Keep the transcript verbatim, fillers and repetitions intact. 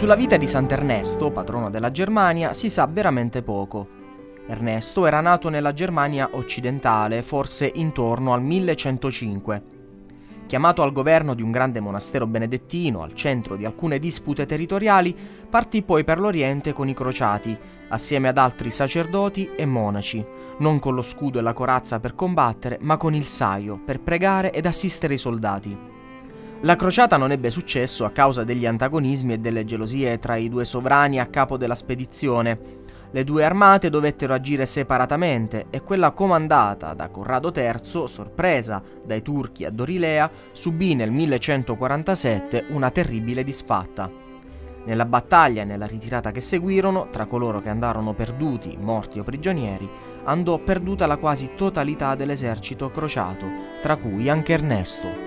Sulla vita di Sant'Ernesto, patrono della Germania, si sa veramente poco. Ernesto era nato nella Germania occidentale, forse intorno al millecentocinque. Chiamato al governo di un grande monastero benedettino al centro di alcune dispute territoriali, partì poi per l'Oriente con i crociati, assieme ad altri sacerdoti e monaci, non con lo scudo e la corazza per combattere, ma con il saio, per pregare ed assistere i soldati. La crociata non ebbe successo a causa degli antagonismi e delle gelosie tra i due sovrani a capo della spedizione. Le due armate dovettero agire separatamente e quella comandata da Corrado terzo, sorpresa dai turchi a Dorilea, subì nel millecentoquarantasette una terribile disfatta. Nella battaglia e nella ritirata che seguirono, tra coloro che andarono perduti, morti o prigionieri, andò perduta la quasi totalità dell'esercito crociato, tra cui anche Ernesto.